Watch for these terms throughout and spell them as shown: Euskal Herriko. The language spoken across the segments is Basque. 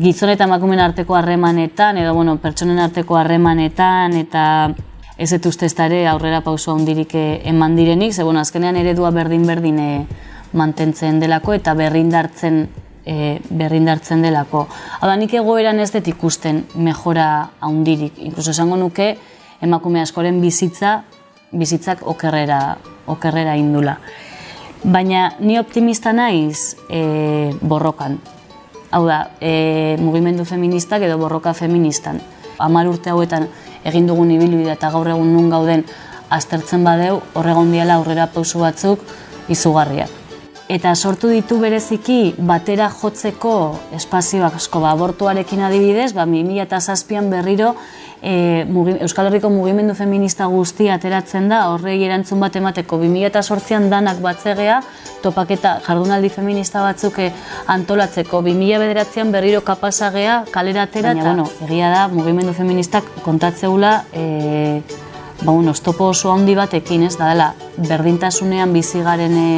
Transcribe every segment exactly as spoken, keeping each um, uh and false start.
gizon eta emakumeen arteko harremanetan edo bueno, pertsonen arteko harremanetan eta ez dut uste ezta ere aurrera pauso handirik eman direnik, ze bueno, azkenean eredua berdin-berdin e, mantentzen delako eta berrindartzen e, berrindartzen delako. Hau da, nik egoeran ez dut ikusten mejora handirik, inkluso esango nuke emakume askoren bizitza bizitzak okerrera okerrera indula. Baina ni optimista naiz e, borrokan. Hau da, e, mugimendu feministak edo borroka feministan. Hamar urte hauetan egin dugun ibilbidea eta gaur egun nun gauden aztertzen badeu, hor egon diala aurrera pauso batzuk izugarriak. Eta sortu ditu bereziki batera jotzeko espazioak asko, ba, abortuarekin adibidez, ba, bi mila zazpian berriro e, mugi, Euskal Herriko mugimendu feminista guztia ateratzen da, horrei erantzun bat emateko bi mila zortzian danak batzegea, topaketa jardunaldi feminista batzuk antolatzeko, bi mila bederatzian berriro kapasagea kalera atera, baina, bueno, egia da mugimendu feministak kontatzeula e, ba, bueno, oztopo oso handi batekin, ez da dela, berdintasunean bizi garen e,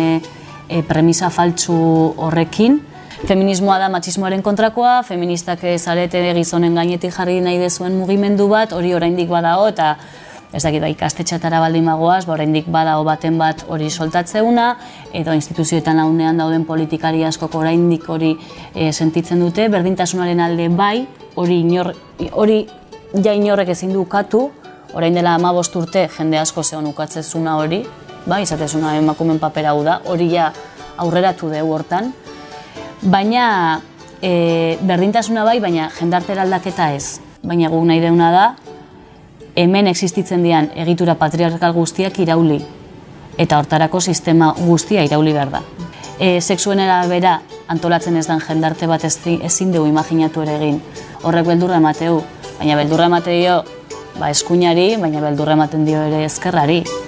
E, premisa faltsu horrekin. Feminismoa da matxismoaren kontrakoa, feministak zarete gizonen gainetik jarri nahi dezuen mugimendu bat, hori oraindik badao eta ez dakit ba, ikastetxatara baldin bagoaz, ba, oraindik badao baten bat hori soltatzeuna, edo instituzioetan launean dauden politikari askok oraindik hori e, sentitzen dute, berdintasunaren alde bai, hori inor, hori ja inorrek ezin du ukatu, orain dela hamabost urte jende asko zeon ukatzezuna hori, ba, izatezuna emakumen papera hau da, hori ja aurreratu dugu hortan. Baina e, berdintasuna bai, baina jendartera aldaketa ez. Baina guk nahi duguna da, hemen existitzen dian egitura patriarkal guztiak irauli. Eta hortarako sistema guztia irauli behar da. E, sexuen arabera antolatzen ez den jendarte bat ezin dugu imaginatu ere egin. Horrek beldurra emateu, baina beldurra emate dio ba, eskuinari, baina beldurra ematen dio ere ezkerrari.